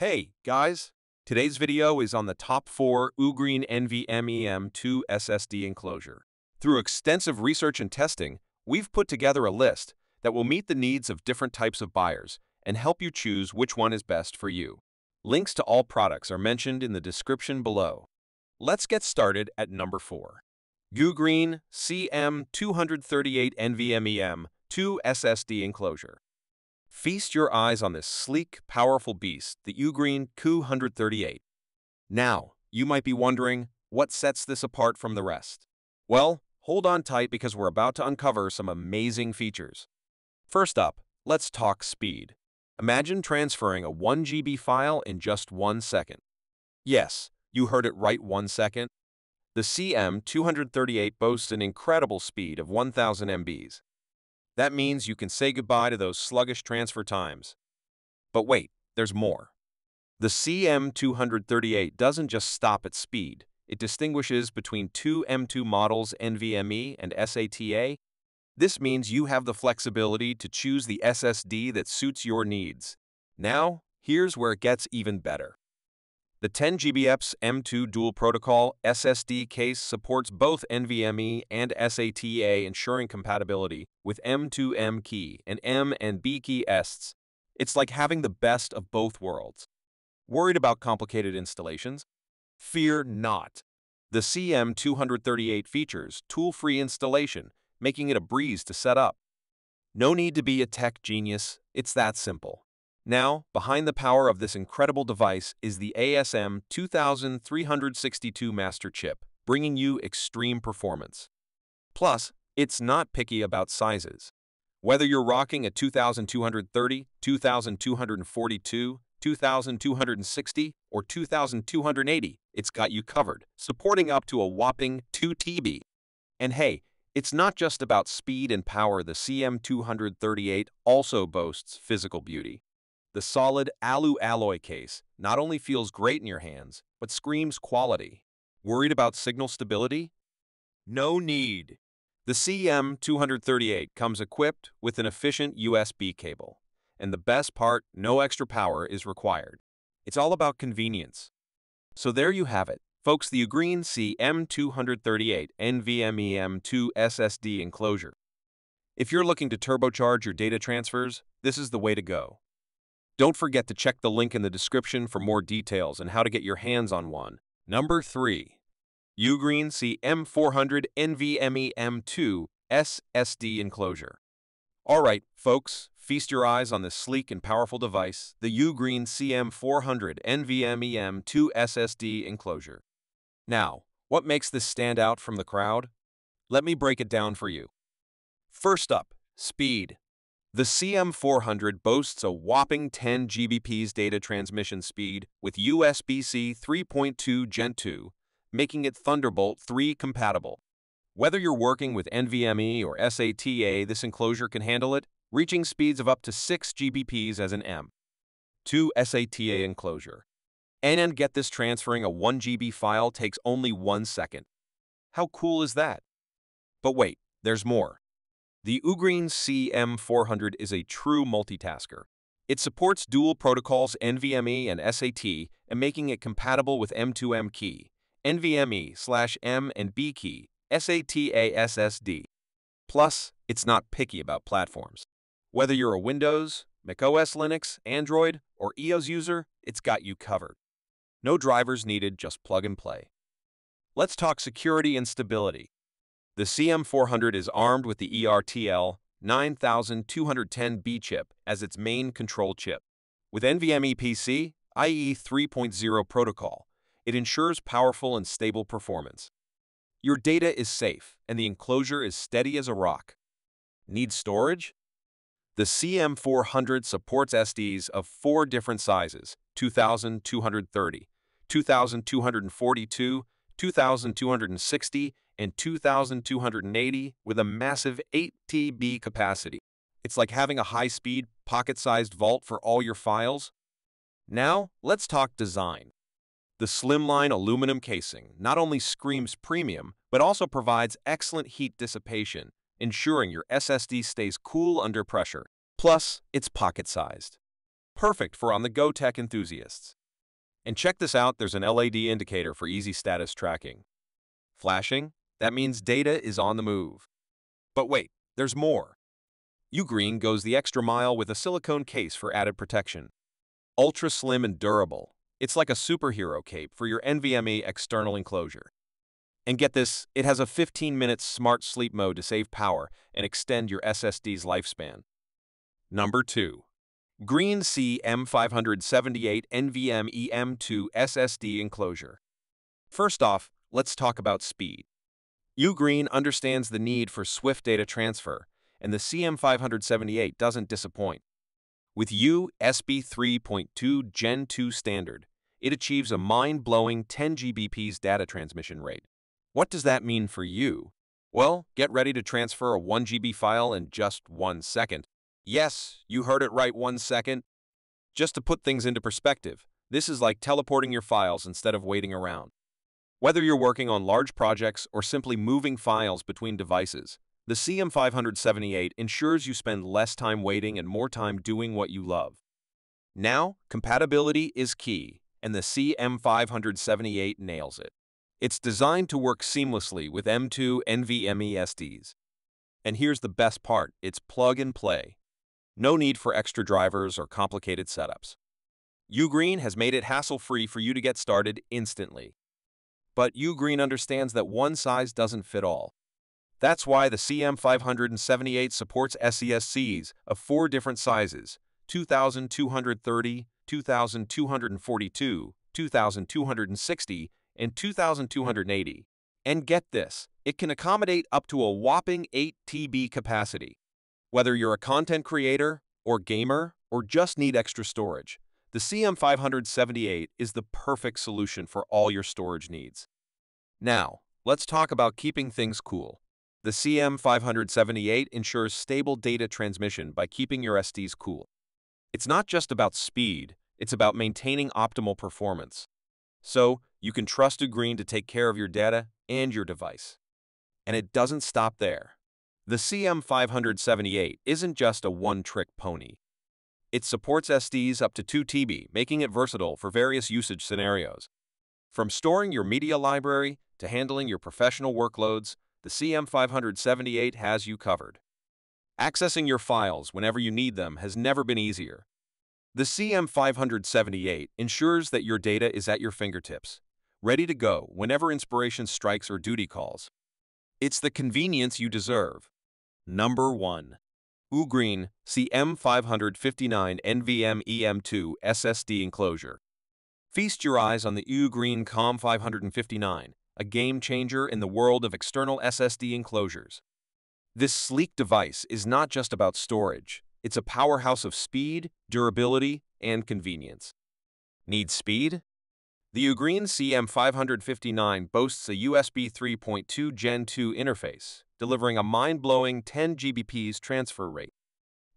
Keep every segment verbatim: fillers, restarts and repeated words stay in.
Hey, guys! Today's video is on the top four Ugreen NVMe M dot two S S D enclosure. Through extensive research and testing, we've put together a list that will meet the needs of different types of buyers and help you choose which one is best for you. Links to all products are mentioned in the description below. Let's get started at number four. Ugreen C M two thirty-eight NVMe M dot two S S D enclosure. Feast your eyes on this sleek, powerful beast, the Ugreen C M two thirty-eight. Now, you might be wondering, what sets this apart from the rest? Well, hold on tight because we're about to uncover some amazing features. First up, let's talk speed. Imagine transferring a one gigabyte file in just one second. Yes, you heard it right, one second. The C M two thirty-eight boasts an incredible speed of one thousand megabits per second. That means you can say goodbye to those sluggish transfer times. But wait, there's more. The C M two thirty-eight doesn't just stop at speed. It distinguishes between two M dot two models, NVMe and SATA. This means you have the flexibility to choose the S S D that suits your needs. Now, here's where it gets even better. The ten gigabits M dot two dual protocol S S D case supports both NVMe and SATA, ensuring compatibility with M dot two M key and M and B key E S Ts. It's like having the best of both worlds. Worried about complicated installations? Fear not. The C M two thirty-eight features tool-free installation, making it a breeze to set up. No need to be a tech genius, it's that simple. Now, behind the power of this incredible device is the A S M two thousand three hundred sixty-two master chip, bringing you extreme performance. Plus, it's not picky about sizes. Whether you're rocking a two thousand two hundred thirty, two thousand two hundred forty-two, two thousand two hundred sixty, or two thousand two hundred eighty, it's got you covered, supporting up to a whopping two terabytes. And hey, it's not just about speed and power. The C M two thirty-eight also boasts physical beauty. The solid alu alloy case not only feels great in your hands, but screams quality. Worried about signal stability? No need. The C M two thirty-eight comes equipped with an efficient U S B cable. And the best part, no extra power is required. It's all about convenience. So there you have it, folks, the Ugreen C M two thirty-eight NVMe M dot two S S D enclosure. If you're looking to turbocharge your data transfers, this is the way to go. Don't forget to check the link in the description for more details and how to get your hands on one. Number three. Ugreen C M four hundred NVMe M dot two S S D enclosure. Alright, folks, feast your eyes on this sleek and powerful device, the Ugreen C M four hundred NVMe M dot two S S D enclosure. Now, what makes this stand out from the crowd? Let me break it down for you. First up, speed. The C M four hundred boasts a whopping ten gigabits per second data transmission speed with U S B-C three point two Gen two, making it Thunderbolt three compatible. Whether you're working with NVMe or SATA, this enclosure can handle it, reaching speeds of up to six gigabits per second as an M dot two SATA enclosure. And, and get this, transferring a one gigabyte file takes only one second. How cool is that? But wait, there's more. The Ugreen C M four hundred is a true multitasker. It supports dual protocols NVMe and SATA, and making it compatible with M dot two M key, NVMe slash M and B key, SATA S S D. Plus, it's not picky about platforms. Whether you're a Windows, macOS, Linux, Android, or E O S user, it's got you covered. No drivers needed, just plug and play. Let's talk security and stability. The C M four hundred is armed with the E R T L ninety-two ten B chip as its main control chip. With NVMe P C, I E three point oh protocol, it ensures powerful and stable performance. Your data is safe, and the enclosure is steady as a rock. Need storage? The C M four hundred supports S S Ds of four different sizes: two thousand two hundred thirty, two thousand two hundred forty-two, two thousand two hundred sixty, and two thousand two hundred eighty with a massive eight terabyte capacity. It's like having a high-speed, pocket-sized vault for all your files. Now, let's talk design. The slimline aluminum casing not only screams premium, but also provides excellent heat dissipation, ensuring your S S D stays cool under pressure. Plus, it's pocket-sized. perfect for on-the-go tech enthusiasts. And check this out, there's an L A D indicator for easy status tracking. Flashing? That means data is on the move. But wait, there's more. Ugreen goes the extra mile with a silicone case for added protection. Ultra slim and durable, it's like a superhero cape for your N V M E external enclosure. And get this, it has a fifteen minute smart sleep mode to save power and extend your S S D's lifespan. Number two. Green C M five seventy-eight NVMe M two S S D enclosure. First off, let's talk about speed. Ugreen understands the need for swift data transfer, and the C M five seventy-eight doesn't disappoint. With U S B three point two Gen two standard, it achieves a mind-blowing ten gigabits per second data transmission rate. What does that mean for you? Well, get ready to transfer a one gigabyte file in just one second. Yes, you heard it right, one second. Just to put things into perspective, this is like teleporting your files instead of waiting around. Whether you're working on large projects or simply moving files between devices, the C M five seventy-eight ensures you spend less time waiting and more time doing what you love. Now, compatibility is key, and the C M five seventy-eight nails it. It's designed to work seamlessly with M two NVMe S S Ds. And here's the best part, it's plug and play. No need for extra drivers or complicated setups. Ugreen has made it hassle-free for you to get started instantly. But Ugreen understands that one size doesn't fit all. That's why the C M five seventy-eight supports S S Ds of four different sizes, two thousand two hundred thirty, two thousand two hundred forty-two, two thousand two hundred sixty, and two thousand two hundred eighty. And get this, it can accommodate up to a whopping eight terabytes capacity. Whether you're a content creator, or gamer, or just need extra storage, the C M five seventy-eight is the perfect solution for all your storage needs. Now, let's talk about keeping things cool. The C M five seventy-eight ensures stable data transmission by keeping your S S Ds cool. It's not just about speed, it's about maintaining optimal performance. So, you can trust Ugreen to take care of your data and your device. And it doesn't stop there. The C M five seventy-eight isn't just a one-trick pony. It supports S S Ds up to two terabytes, making it versatile for various usage scenarios. From storing your media library to handling your professional workloads, the C M five seventy-eight has you covered. Accessing your files whenever you need them has never been easier. The C M five seventy-eight ensures that your data is at your fingertips, ready to go whenever inspiration strikes or duty calls. It's the convenience you deserve. Number one. Ugreen C M five fifty-nine NVMe M two S S D enclosure. Feast your eyes on the Ugreen C M five fifty-nine, a game-changer in the world of external S S D enclosures. This sleek device is not just about storage. It's a powerhouse of speed, durability, and convenience. Need speed? The Ugreen C M five fifty-nine boasts a U S B three point two Gen two interface, delivering a mind-blowing ten gigabits per second transfer rate.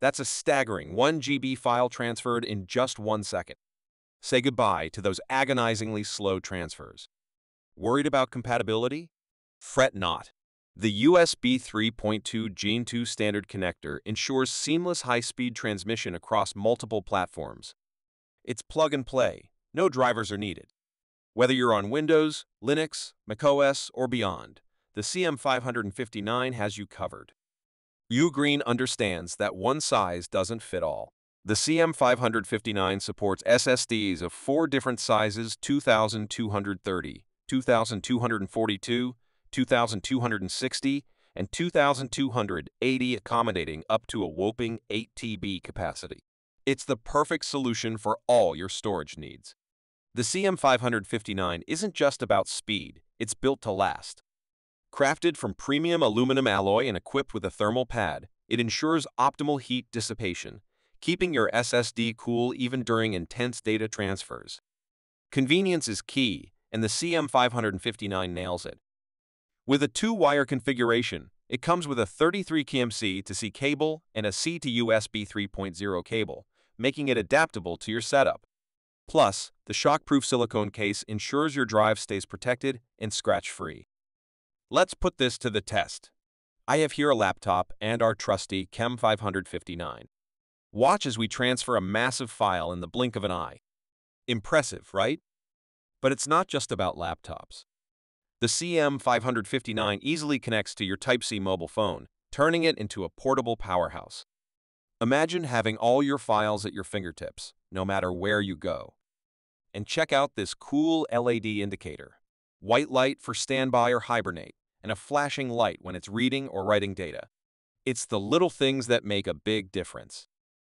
That's a staggering one gigabyte file transferred in just one second. Say goodbye to those agonizingly slow transfers. Worried about compatibility? Fret not. The U S B three point two Gen two standard connector ensures seamless high-speed transmission across multiple platforms. It's plug-and-play. No drivers are needed. Whether you're on Windows, Linux, macOS, or beyond, the C M five fifty-nine has you covered. Ugreen understands that one size doesn't fit all. The C M five fifty-nine supports S S Ds of four different sizes, two thousand two hundred thirty, two thousand two hundred forty-two, two thousand two hundred sixty, and two thousand two hundred eighty, accommodating up to a whopping eight terabytes capacity. It's the perfect solution for all your storage needs. The C M five fifty-nine isn't just about speed, it's built to last. Crafted from premium aluminum alloy and equipped with a thermal pad, it ensures optimal heat dissipation, keeping your S S D cool even during intense data transfers. Convenience is key, and the C M five fifty-nine nails it. With a two-wire configuration, it comes with a thirty-three kilometer to C cable and a C to U S B three point oh cable, making it adaptable to your setup. Plus, the shockproof silicone case ensures your drive stays protected and scratch-free. Let's put this to the test. I have here a laptop and our trusty C M five fifty-nine. Watch as we transfer a massive file in the blink of an eye. Impressive, right? But it's not just about laptops. The C M five fifty-nine easily connects to your Type C mobile phone, turning it into a portable powerhouse. Imagine having all your files at your fingertips, no matter where you go. And check out this cool L E D indicator. White light for standby or hibernate, and a flashing light when it's reading or writing data. It's the little things that make a big difference.